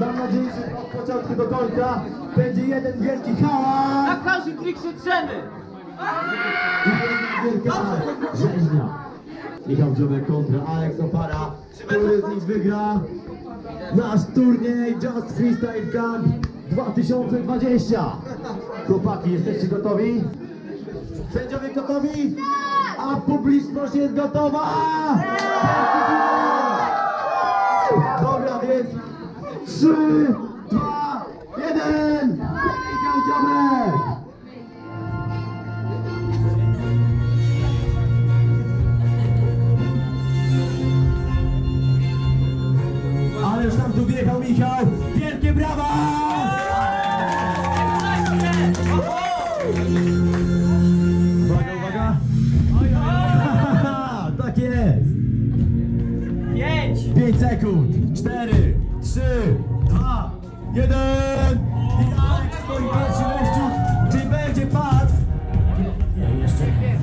Mam nadzieję, że od początku do końca będzie jeden wielki hałas. Na każdy trik się drzemy. I wielka rzeźnia. Michał Dziobek kontra Alex Opara. Który z nich wygra nasz turniej Just Freestyle Cup 2020. Chłopaki, jesteście gotowi? Sędziowie gotowi? A publiczność jest gotowa! Dobra, więc 3, 2, 1! Michał Dziobek! Już tam tu wjechał Michał, wielkie brawa! Uwaga, uwaga! Tak jest! 5 sekund, 4, 3, 2, 1! I Alex w swoim pierwszym wejściu, czy będzie pas? Nie, jeszcze nie.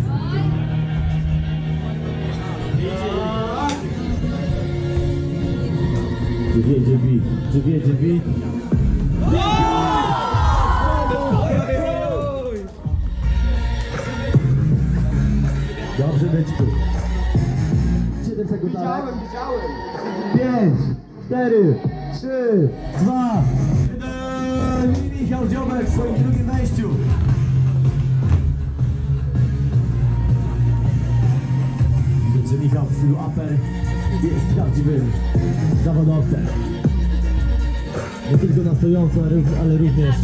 Czy wiedzie bit? Czy wiedzie bit? Dobrze być tu. 7 sekund. Widziałem, widziałem. 5, 4, 3, 2, 1. I Michał Dziobek w swoim drugim wejściu. Czy Michał w stylu upper jest prawdziwym zawodowcem. Nie tylko na stojąco, ale również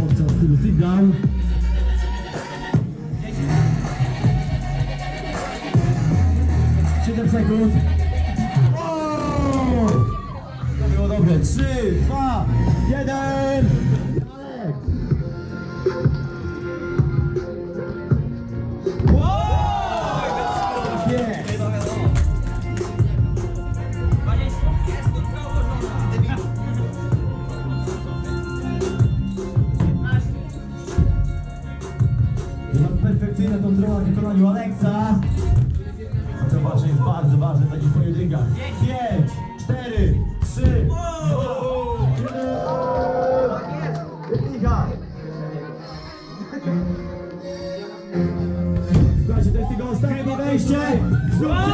podczas stylu sit-down. Sekund. O! To było dobre. 3, 2, 1. Alex! Perfekcyjna kontrola w wykonaniu Alexa. A to właśnie jest bardzo ważne w takich pojedynkach. 5, 4, 3, 2, 1. Michał! Słuchajcie, to jest jego ostatnie wejście. Zróbcie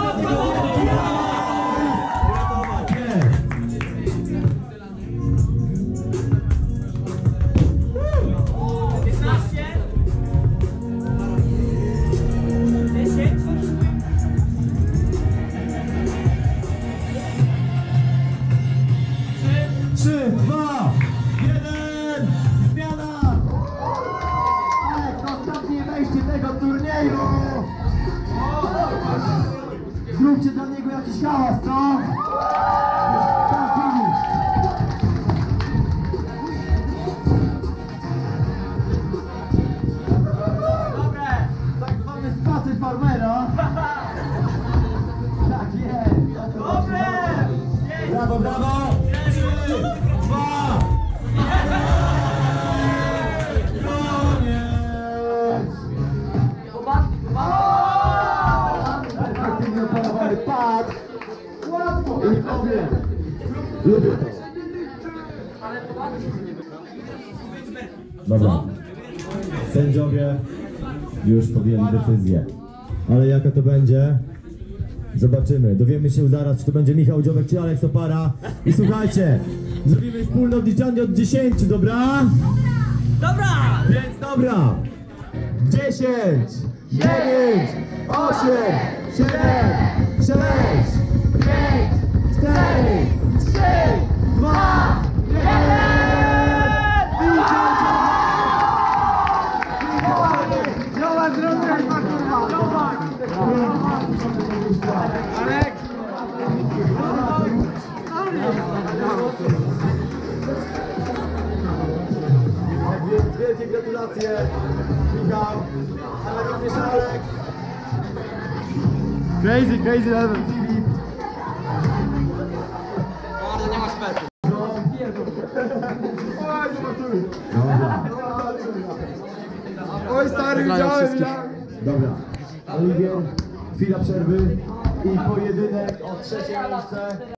do tego turnieju! Zróbcie dla niego jakiś hałas, co? Tam finish! Dobre! Tak zwany spacer farmera! Tak jest! Dobre! Brawo, brawo! 3, 2! Lubię to. Dobra. Sędziowie już podjęli decyzję. Ale jaka to będzie? Zobaczymy. Dowiemy się zaraz, czy to będzie Michał Dziobek, czy Alex Opara. I słuchajcie, zrobimy wspólne odliczanie od 10, dobra? Dobra! Więc dobra! 10, 9, 8, 7, 6, 5, 4, 3, 2, 1! Wielkie gratulacje, Michał, ale również Alex. Crazy level. Oj, stary, widziałem, ja! Dobra, Oliwier, Chwila przerwy i pojedynek o trzecie miejsce.